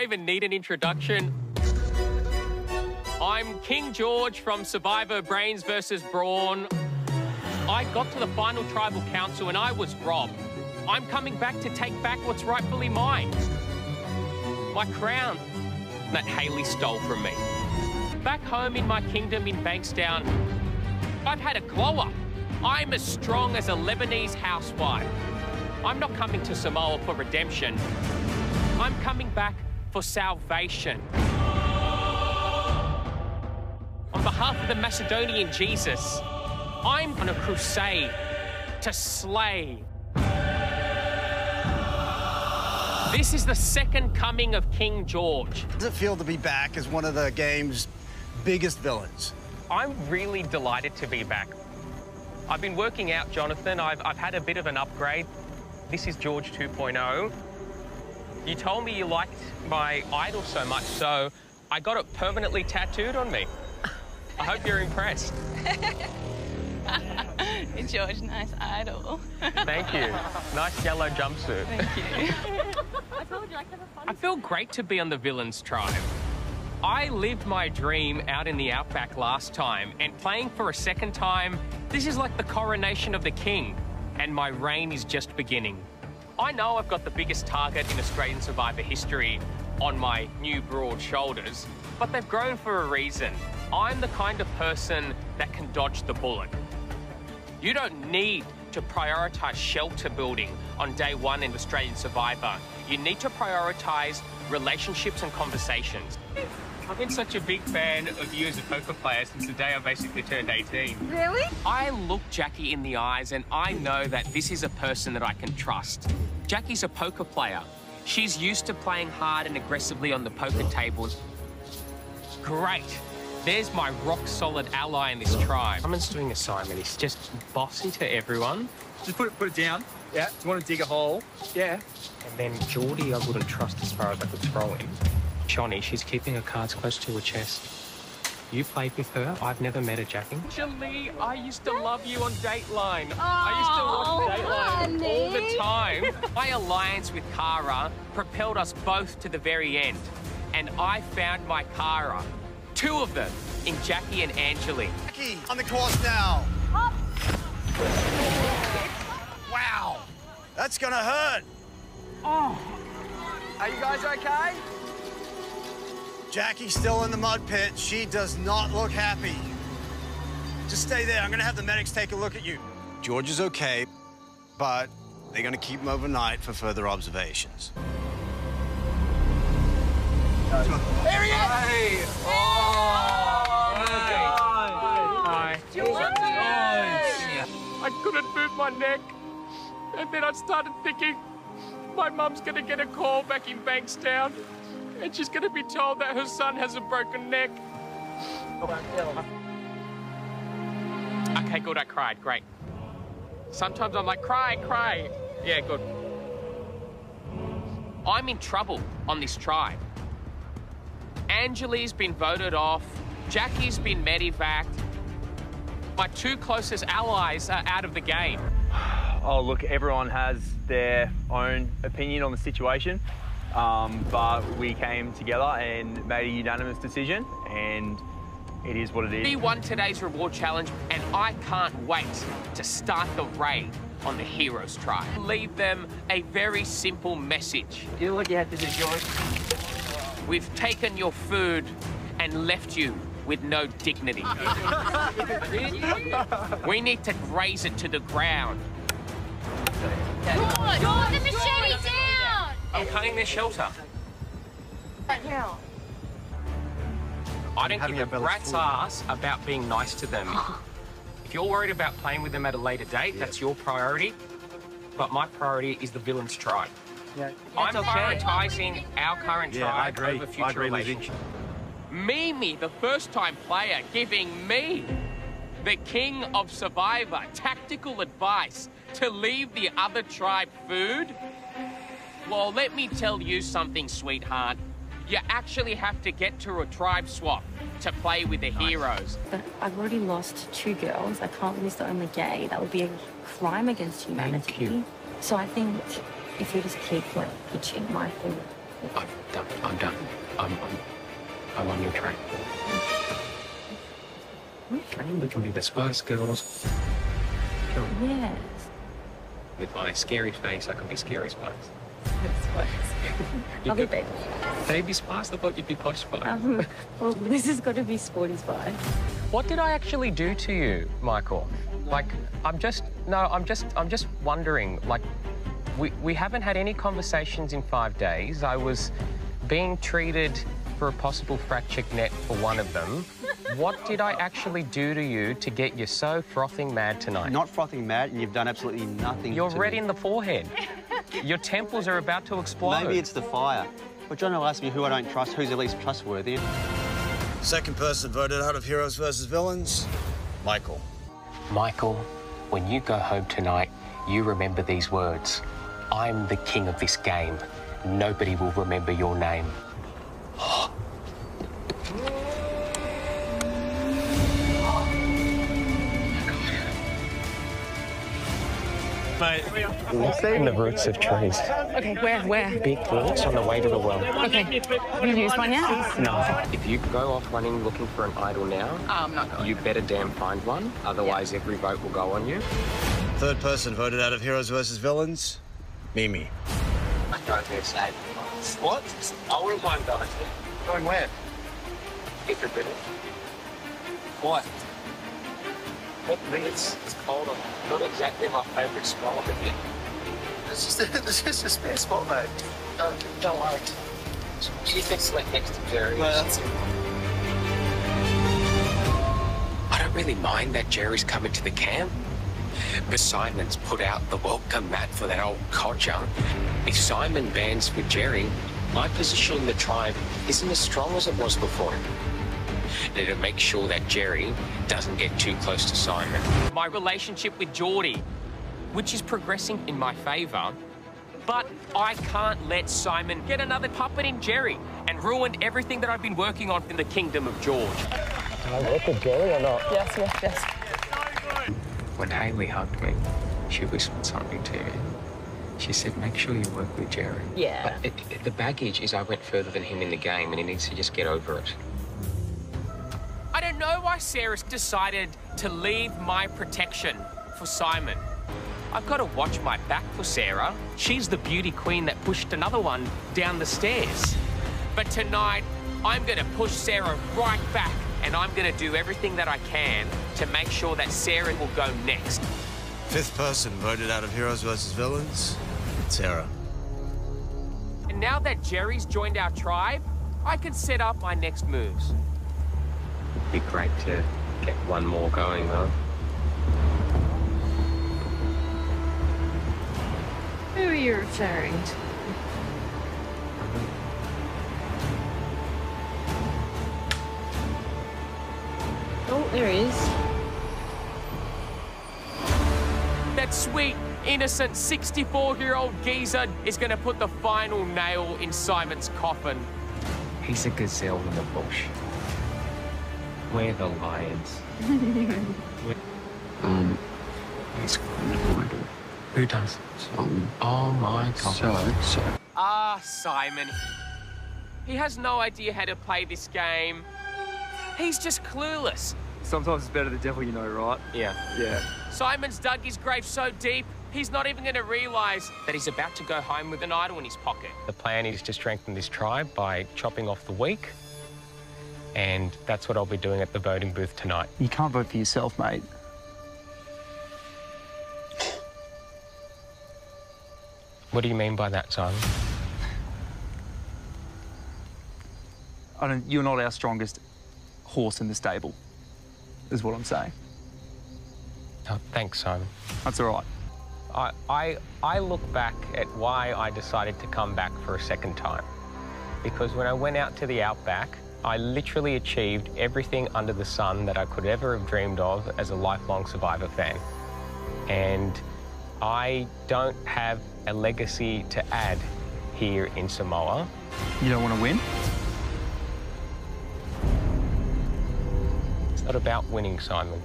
I even need an introduction? I'm King George from Survivor Brains vs Brawn. I got to the final tribal council and I was robbed. I'm coming back to take back what's rightfully mine. My crown that Hayley stole from me. Back home in my kingdom in Bankstown, I've had a glow-up. I'm as strong as a Lebanese housewife. I'm not coming to Samoa for redemption. I'm coming back for salvation. On behalf of the Macedonian Jesus, I'm on a crusade to slay. This is the second coming of King George. How does it feel to be back as one of the game's biggest villains? I'm really delighted to be back. I've been working out, Jonathan. I've had a bit of an upgrade. This is George 2.0. You told me you liked my idol so much, so I got it permanently tattooed on me. I hope you're impressed. George, nice idol. Thank you. Nice yellow jumpsuit. Thank you. I told you I could have fun. I feel great to be on the Villains Tribe. I lived my dream out in the Outback last time, and playing for a second time, this is like the coronation of the king, and my reign is just beginning. I know I've got the biggest target in Australian Survivor history on my new broad shoulders, but they've grown for a reason. I'm the kind of person that can dodge the bullet. You don't need to prioritise shelter building on day one in Australian Survivor. You need to prioritise relationships and conversations. I've been such a big fan of you as a poker player since the day I basically turned 18. Really? I look Jackie in the eyes and I know that this is a person that I can trust. Jackie's a poker player. She's used to playing hard and aggressively on the poker tables. Great. There's my rock-solid ally in this tribe. Simon's doing assignment. He's just bossing to everyone. Just put it down. Yeah. Do you want to dig a hole? Yeah. And then Geordie, I wouldn't trust as far as I could throw him. Shonee, she's keeping her cards close to her chest. You played with her. I've never met her, Jackie. Angelique, I used to love you on Dateline. Oh, I used to watch Dateline all the time. My alliance with Kara propelled us both to the very end. And I found my Kara. Two of them in Jackie and Angelique. Jackie, on the course now. Up. Wow, that's gonna hurt. Oh. Are you guys okay? Jackie's still in the mud pit. She does not look happy. Just stay there. I'm gonna have the medics take a look at you. George is okay, but they're gonna keep him overnight for further observations. There he is! Hey. Oh! Hi. Hi. George! I couldn't move my neck. And then I started thinking, my mum's gonna get a call back in Bankstown. And she's going to be told that her son has a broken neck. Okay, good, I cried, great. Sometimes I'm like, cry. Yeah, good. I'm in trouble on this tribe. Angelie's been voted off. Jackie's been medevaced. My two closest allies are out of the game. Oh, look, everyone has their own opinion on the situation. But we came together and made a unanimous decision, and it is what it is. We won today's reward challenge, and I can't wait to start the raid on the Heroes Tribe. Leave them a very simple message. Do what you have to do, George. We've taken your food and left you with no dignity. We need to graze it to the ground. George, put the machete down! I'm cutting their shelter. Right now. I don't give a rat's ass about being nice to them. If you're worried about playing with them at a later date, that's your priority. But my priority is the Villains Tribe. Yeah. I'm prioritising our current tribe over future relations. Mimi, the first-time player, giving me, the King of Survivor, tactical advice to leave the other tribe food. Well, let me tell you something, sweetheart. You actually have to get to a tribe swap to play with the heroes. But I've already lost two girls. I can't lose the only gay. That would be a crime against humanity. So I think if you just keep like pitching Michael I'm done. I'm on your train. What train? We can be the Spice Girls. Yes. With my scary face, I can be Scary Spice. Spice. I'll be Baby. Baby Spice? I thought you'd be Posh Spice. Well, this has got to be Sporty Spice. What did I actually do to you, Michael? Like, I'm just wondering, like, we haven't had any conversations in 5 days. I was being treated for a possible fracture net for one of them. What did I actually do to you to get you so frothing mad tonight? Not frothing mad, and you've done absolutely nothing. You're red in the forehead. Your temples are about to explode. Maybe it's the fire. But John will ask me who I don't trust, who's at least trustworthy. Second person voted out of Heroes vs Villains, Michael. Michael, when you go home tonight, you remember these words. I'm the king of this game. Nobody will remember your name. Mate. In the roots of trees. Okay, where? Big roots on the way to the well. Okay, have you used one yet? No. If you go off running looking for an idol now, I'm not going. You better damn find one, otherwise every vote will go on you. Third person voted out of Heroes vs Villains, Mimi. I'm going to say, what? I wouldn't mind dying. Going where? If you're bitter. What? It's cold. Not exactly my favourite spot. This is a spare spot, mate. Don't worry. She thinks like next to Jerry. Well, that's it. I don't really mind that Jerry's coming to the camp. But Simon's put out the welcome mat for that old codger. If Simon bands with Jerry, my position in the tribe isn't as strong as it was before. To make sure that Jerry doesn't get too close to Simon. My relationship with Geordie, which is progressing in my favour, but I can't let Simon get another puppet in Jerry and ruin everything that I've been working on in the kingdom of George. Can I work with Jerry or not? Yes. When Hayley hugged me, she whispered something to me. She said, make sure you work with Jerry. Yeah. But the baggage is I went further than him in the game and he needs to just get over it. I don't know why Sarah's decided to leave my protection for Simon. I've got to watch my back for Sarah. She's the beauty queen that pushed another one down the stairs. But tonight, I'm going to push Sarah right back and I'm going to do everything that I can to make sure that Sarah will go next. Fifth person voted out of Heroes vs Villains, Sarah. And now that Jerry's joined our tribe, I can set up my next moves. It'd be great to get one more going, though. Who are you referring to? Oh, there he is. That sweet, innocent 64-year-old geezer is going to put the final nail in Simon's coffin. He's a gazelle in the bush. We're the lions. It's good. Who does it? Oh my God. Ah, Simon. He has no idea how to play this game. He's just clueless. Sometimes it's better the devil you know, right? Yeah. Simon's dug his grave so deep, he's not even going to realise that he's about to go home with an idol in his pocket. The plan is to strengthen this tribe by chopping off the weak. And that's what I'll be doing at the voting booth tonight. You can't vote for yourself, mate. What do you mean by that, Simon? You're not our strongest horse in the stable, is what I'm saying. Oh, thanks, Simon. That's all right. I look back at why I decided to come back for a second time. Because when I went out to the Outback, I literally achieved everything under the sun that I could ever have dreamed of as a lifelong Survivor fan. And I don't have a legacy to add here in Samoa. You don't want to win? It's not about winning, Simon.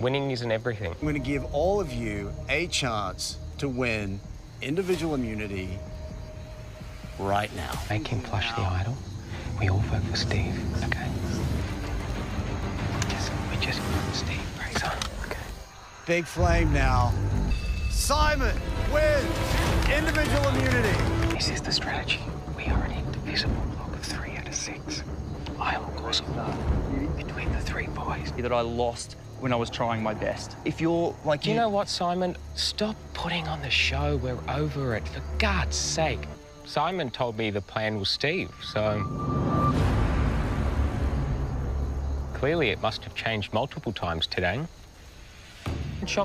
Winning isn't everything. I'm going to give all of you a chance to win individual immunity right now. Make him flush the idol. We all vote for Steve, okay? We just Steve, Fraser, okay? Big flame now. Simon wins individual immunity. This is the strategy. We are an indivisible block of 3 out of 6. I will cause a war between the 3 boys. That I lost when I was trying my best. If you're like you... You know what, Simon? Stop putting on the show. We're over it, for God's sake. Simon told me the plan was Steve, so... Clearly it must have changed multiple times today.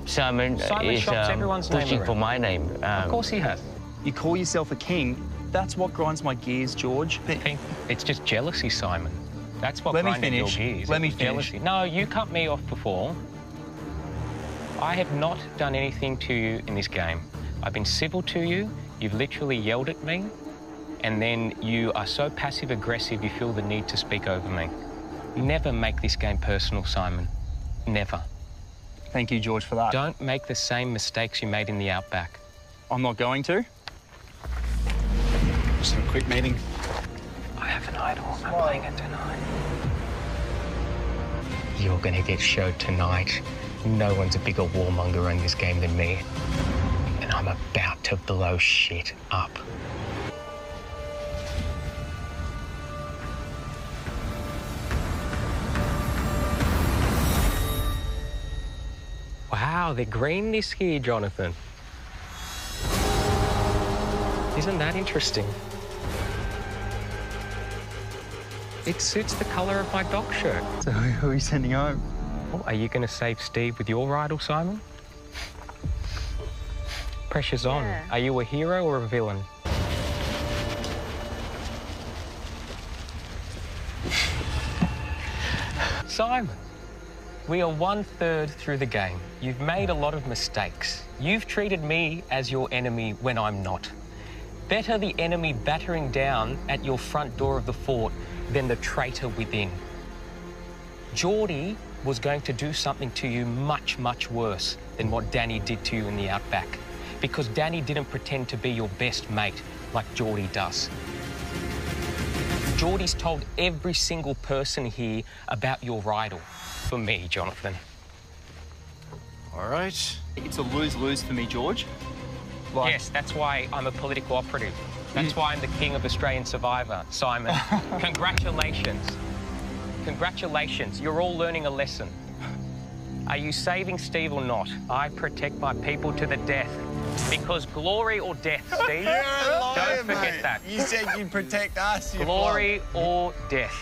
Simon shops everyone's name around. For my name. Of course he has. You call yourself a king? That's what grinds my gears, George. I think it's just jealousy, Simon. That's what grinds your gears. Let me finish. Jealousy. No, you cut me off before. I have not done anything to you in this game. I've been civil to you. You've literally yelled at me. And then you are so passive-aggressive, you feel the need to speak over me. Never make this game personal, Simon. Never. Thank you, George, for that. Don't make the same mistakes you made in the Outback. I'm not going to. Just have a quick meeting. I have an idol. I'm playing it tonight. You're going to get showed tonight. No one's a bigger warmonger in this game than me. And I'm about to blow shit up. Wow, they're green this year, Jonathan. Isn't that interesting? It suits the colour of my doc shirt. So who are you sending home? Well, are you going to save Steve with your idol, Simon? Pressure's on. Yeah. Are you a hero or a villain? Simon. We are 1/3 through the game. You've made a lot of mistakes. You've treated me as your enemy when I'm not. Better the enemy battering down at your front door of the fort than the traitor within. Geordie was going to do something to you much, much worse than what Danny did to you in the Outback, because Danny didn't pretend to be your best mate like Geordie does. Geordie's told every single person here about your idol. For me, Jonathan. All right. It's a lose-lose for me, George. Like... Yes, that's why I'm a political operative. That's why I'm the king of Australian Survivor, Simon. Congratulations. Congratulations. You're all learning a lesson. Are you saving Steve or not? I protect my people to the death. Because glory or death, Steve. You're a liar, don't forget, mate. That. You said you'd protect us. Glory or death.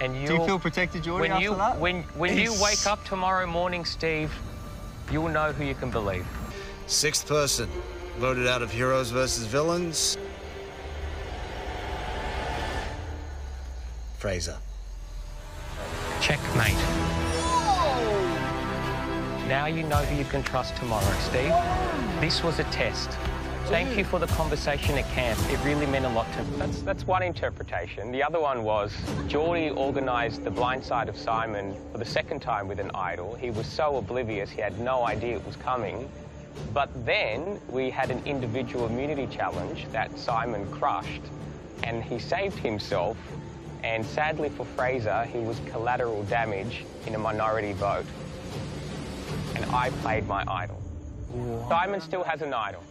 And do you feel protected, Geordie, after that? When you wake up tomorrow morning, Steve, you'll know who you can believe. 6th person, voted out of Heroes vs Villains. Fraser. Checkmate. Whoa! Now you know who you can trust tomorrow, Steve. Whoa. This was a test. Thank you for the conversation at camp. It really meant a lot to me. That's one interpretation. The other one was Geordie organised the blind side of Simon for the 2nd time with an idol. He was so oblivious, he had no idea it was coming. But then we had an individual immunity challenge that Simon crushed, and he saved himself. And sadly for Fraser, he was collateral damage in a minority vote. And I played my idol. Wow. Simon still has an idol.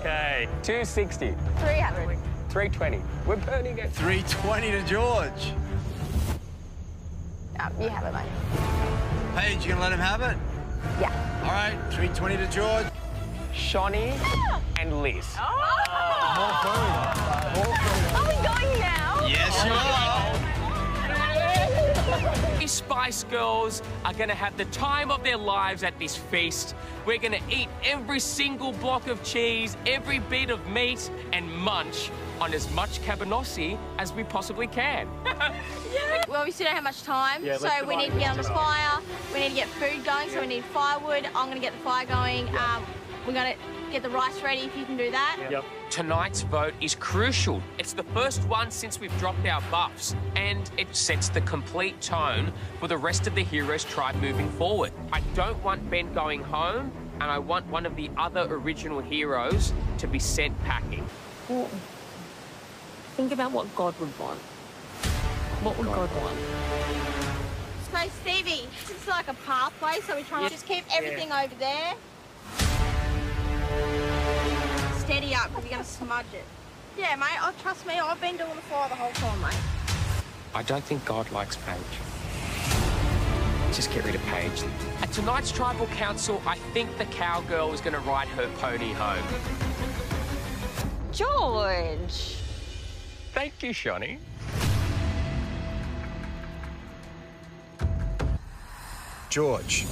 Okay, 260. 300. 320. We're burning it. 320 to George. You have it, mate. Paige, you gonna let him have it? Yeah. All right, 320 to George. Shonee and Liz. Oh! More food. Are we going now? Yes, you are. These Spice Girls are going to have the time of their lives at this feast. We're going to eat every single block of cheese, every bit of meat, and munch on as much Cabanossi as we possibly can. Yeah. We obviously don't have much time, so we need to get on the fire. We need to get food going, so we need firewood. I'm going to get the fire going. We're going to get the rice ready if you can do that. Yep. Tonight's vote is crucial. It's the first one since we've dropped our buffs, and it sets the complete tone for the rest of the Heroes tribe moving forward. I don't want Ben going home, and I want one of the other original heroes to be sent packing. Well, think about what God would want. What would God want? So, Stevie, this is like a pathway, so we're trying to just keep everything over there. Steady up, because you're going to smudge it. Yeah, mate, trust me, I've been doing the floor the whole time, mate. I don't think God likes Paige. Just get rid of Paige. At tonight's tribal council, I think the cowgirl is going to ride her pony home. George! Thank you, Shonee. George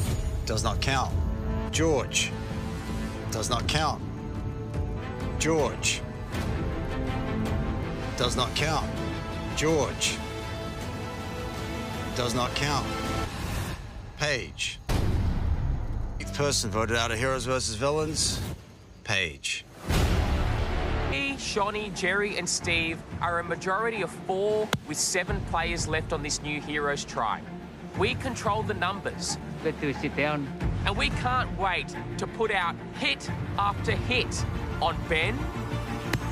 does not count. George does not count. George does not count. George does not count. Paige. Eighth person voted out of Heroes vs Villains, Paige. Me, Shonee, Jerry and Steve are a majority of 4 with 7 players left on this new Heroes tribe. We control the numbers. Let's do a sit down. And we can't wait to put out hit after hit on Ben,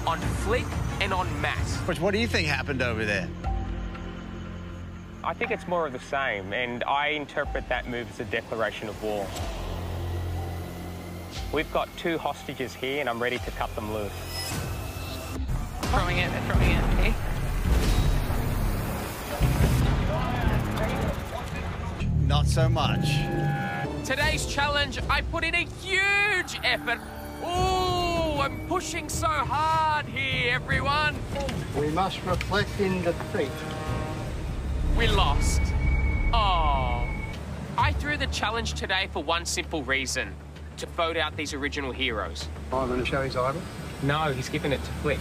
on Flick, and on Matt. What do you think happened over there? I think it's more of the same, and I interpret that move as a declaration of war. We've got 2 hostages here, and I'm ready to cut them loose. Throwing it, they're throwing it. Okay. Not so much. Today's challenge, I put in a huge effort. Ooh, I'm pushing so hard here, everyone. We must reflect in defeat. We lost. Oh. I threw the challenge today for one simple reason, to vote out these original heroes. I'm going to show his idol? No, he's giving it to Flick.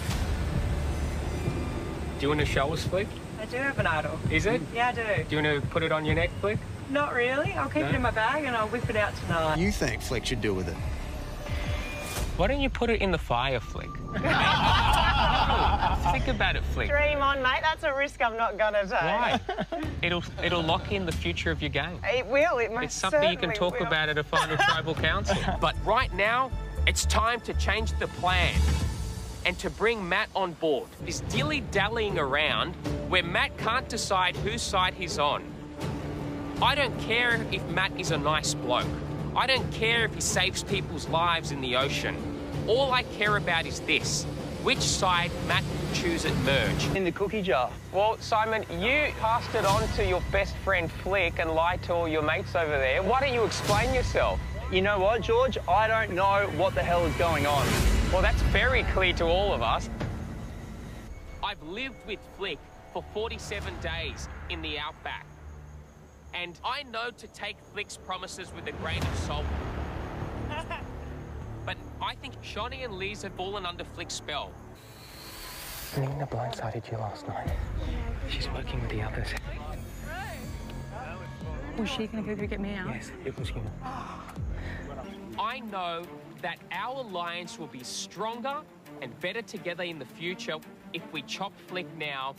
Do you want to show us, Flick? I do have an idol. Is it? Yeah, I do. Do you want to put it on your neck, Flick? Not really. I'll keep it in my bag and I'll whip it out tonight. You think Flick should do with it? Why don't you put it in the fire, Flick? Think about it, Flick. Dream on, mate. That's a risk I'm not gonna take. Why? It'll lock in the future of your game. It will. It must. It's something you can talk about at a final tribal council. But right now, it's time to change the plan and to bring Matt on board. This dilly-dallying around where Matt can't decide whose side he's on. I don't care if Matt is a nice bloke. I don't care if he saves people's lives in the ocean. All I care about is this, which side Matt will choose at merge. In the cookie jar. Well, Simon, you passed it on to your best friend Flick and lied to all your mates over there. Why don't you explain yourself? You know what, George? I don't know what the hell is going on. Well, that's very clear to all of us. I've lived with Flick for 47 days in the Outback. And I know to take Flick's promises with a grain of salt. But I think Shonee and Liz have fallen under Flick's spell. Nina blindsided you last night. She's working with the others. Was she going to go get me out? Yes, it was human. I know that our alliance will be stronger and better together in the future if we chop Flick now.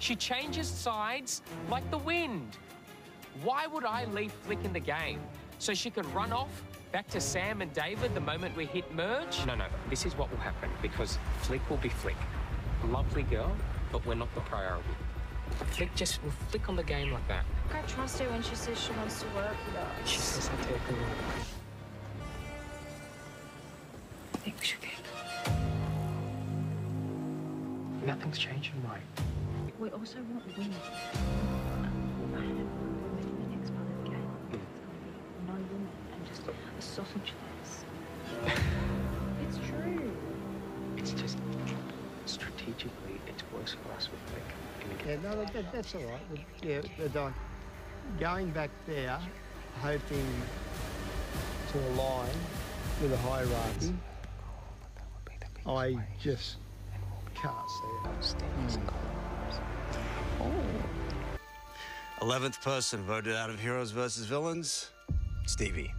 She changes sides like the wind. Why would I leave Flick in the game? So she could run off back to Sam and David the moment we hit merge? No, this is what will happen, because Flick will be Flick. Lovely girl, but we're not the priority. Flick just will flick on the game like that. I trust her when she says she wants to work with us. She says I take her. I think we should get... Nothing's changing, Mike. We also want women. A sausage face. It's true. It's just strategically, it's worse for us with Flick. Yeah, no, that's all right. Yeah, but going back there, hoping to align with a hierarchy, I just can't see it. 11th person voted out of Heroes vs Villains, Stevie.